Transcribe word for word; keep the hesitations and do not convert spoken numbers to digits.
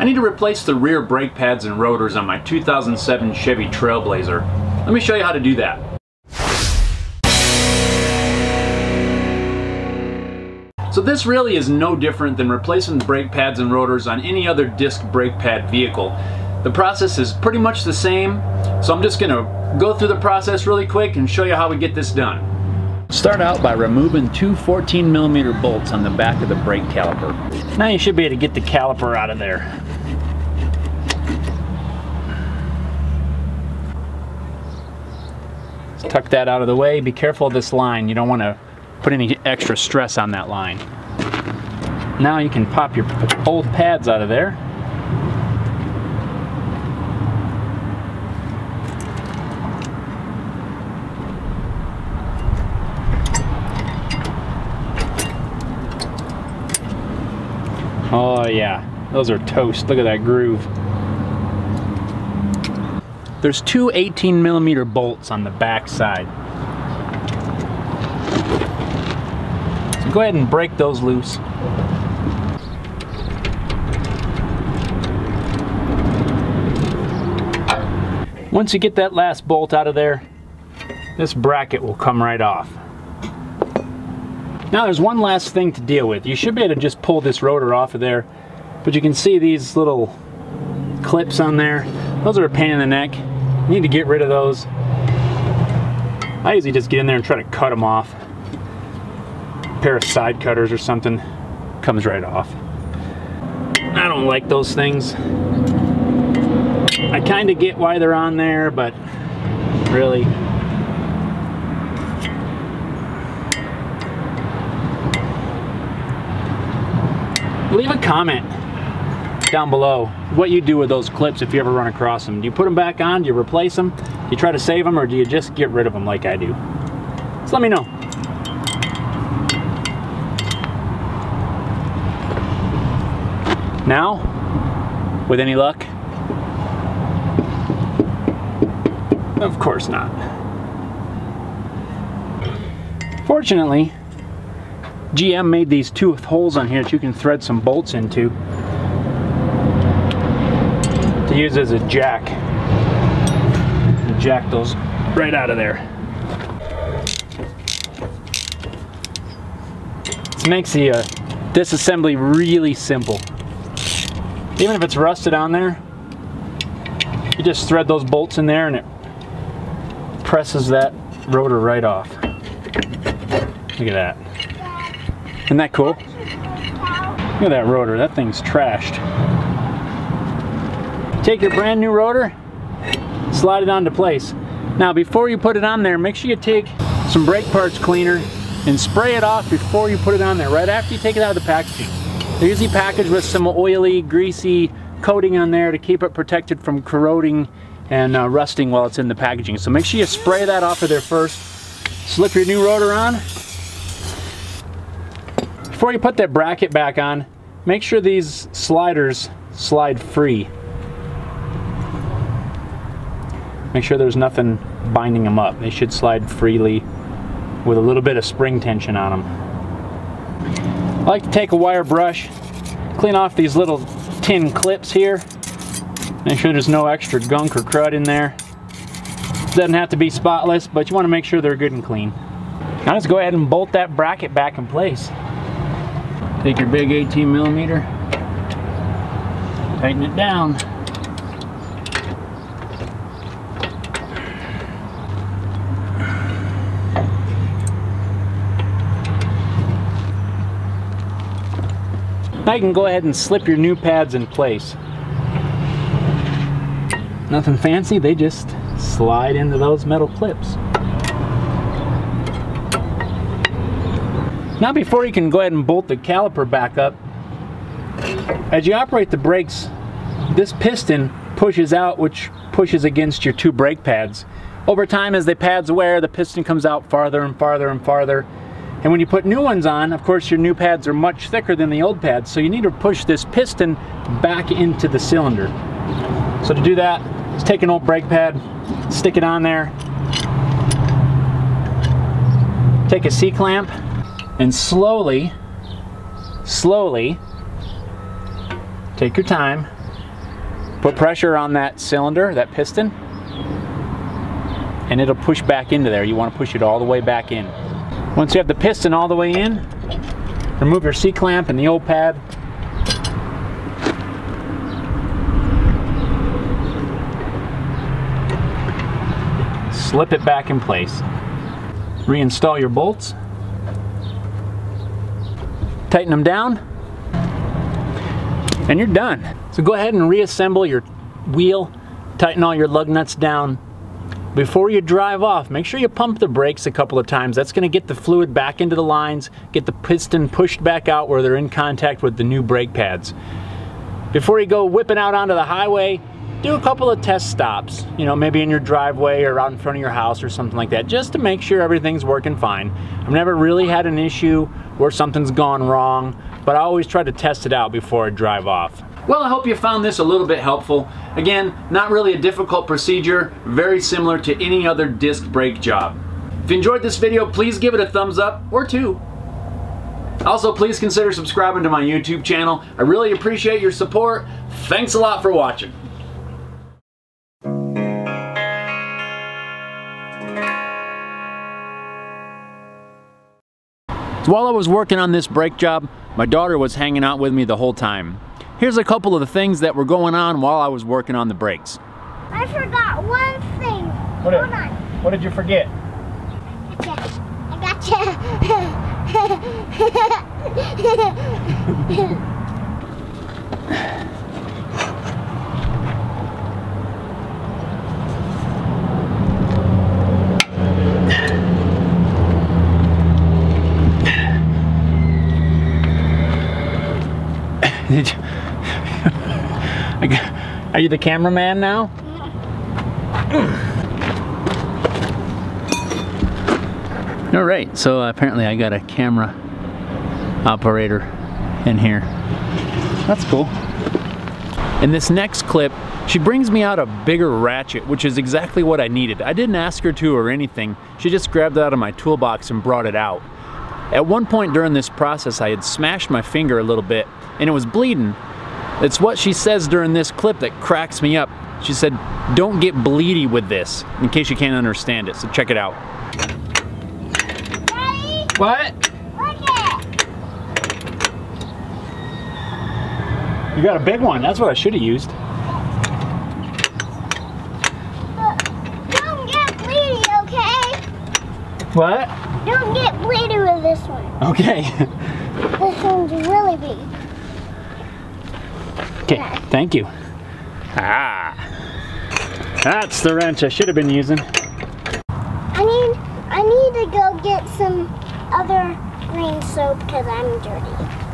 I need to replace the rear brake pads and rotors on my two thousand seven Chevy Trailblazer. Let me show you how to do that. So this really is no different than replacing the brake pads and rotors on any other disc brake pad vehicle. The process is pretty much the same, so I'm just going to go through the process really quick and show you how we get this done. Start out by removing two fourteen millimeter bolts on the back of the brake caliper. Now you should be able to get the caliper out of there. Tuck that out of the way. Be careful of this line. You don't want to put any extra stress on that line. Now you can pop your old pads out of there. Oh yeah, those are toast. Look at that groove. There's two eighteen millimeter bolts on the back side. So go ahead and break those loose. Once you get that last bolt out of there, this bracket will come right off. Now there's one last thing to deal with. You should be able to just pull this rotor off of there, but you can see these little clips on there. Those are a pain in the neck. You need to get rid of those. I usually just get in there and try to cut them off. A pair of side cutters or something comes right off. I don't like those things. I kind of get why they're on there, but really. Leave a comment down below what you do with those clips if you ever run across them. Do you put them back on? Do you replace them? Do you try to save them, or do you just get rid of them like I do? Just let me know. Now, with any luck? Of course not. Fortunately, G M made these two holes on here that you can thread some bolts into to use as a jack. Jack those right out of there. This makes the uh, disassembly really simple. Even if it's rusted on there, you just thread those bolts in there and it presses that rotor right off. Look at that. Isn't that cool? Look at that rotor. That thing's trashed. Take your brand new rotor, slide it onto place. Now before you put it on there, make sure you take some brake parts cleaner and spray it off before you put it on there, right after you take it out of the packaging. They're usually packaged with some oily, greasy coating on there to keep it protected from corroding and uh, rusting while it's in the packaging. So make sure you spray that off of there first. Slip your new rotor on. Before you put that bracket back on, make sure these sliders slide free. Make sure there's nothing binding them up. They should slide freely with a little bit of spring tension on them. I like to take a wire brush, clean off these little tin clips here. Make sure there's no extra gunk or crud in there. Doesn't have to be spotless, but you want to make sure they're good and clean. Now let's go ahead and bolt that bracket back in place. Take your big eighteen millimeter, tighten it down. Now you can go ahead and slip your new pads in place. Nothing fancy, they just slide into those metal clips. Now before you can go ahead and bolt the caliper back up, as you operate the brakes, this piston pushes out, which pushes against your two brake pads. Over time, as the pads wear, the piston comes out farther and farther and farther. And when you put new ones on, of course your new pads are much thicker than the old pads, so you need to push this piston back into the cylinder. So to do that, just take an old brake pad, stick it on there, take a C-clamp, and slowly, slowly, take your time, Put pressure on that cylinder, that piston, and it'll push back into there. You want to push it all the way back in. Once you have the piston all the way in, remove your C-clamp and the old pad. Slip it back in place. Reinstall your bolts. Tighten them down, and you're done. So go ahead and reassemble your wheel, tighten all your lug nuts down. Before you drive off, make sure you pump the brakes a couple of times. That's going to get the fluid back into the lines, get the piston pushed back out where they're in contact with the new brake pads. Before you go whipping out onto the highway, do a couple of test stops, you know, maybe in your driveway or out in front of your house or something like that, just to make sure everything's working fine. I've never really had an issue where something's gone wrong, but I always try to test it out before I drive off. Well, I hope you found this a little bit helpful. Again, not really a difficult procedure, very similar to any other disc brake job. If you enjoyed this video, please give it a thumbs up or two. Also, please consider subscribing to my YouTube channel. I really appreciate your support. Thanks a lot for watching. So while I was working on this brake job, my daughter was hanging out with me the whole time. Here's a couple of the things that were going on while I was working on the brakes. I forgot one thing. What Hold did, on. What did you forget? I gotcha. I gotcha. Did you? Are you the cameraman now? Yeah. All right, so apparently I got a camera operator in here. That's cool. In this next clip, she brings me out a bigger ratchet, which is exactly what I needed. I didn't ask her to or anything. She just grabbed it out of my toolbox and brought it out. At one point during this process, I had smashed my finger a little bit and it was bleeding. It's what she says during this clip that cracks me up. She said, "Don't get bleedy with this," in case you can't understand it, so check it out. Daddy? What? Look it. You got a big one, that's what I should have used. Don't get bleedy, okay? What? Don't get bleedy with this one. Okay. This one's really big. Okay, thank you. Ah, that's the wrench I should have been using. I need, I need to go get some other green soap because I'm dirty.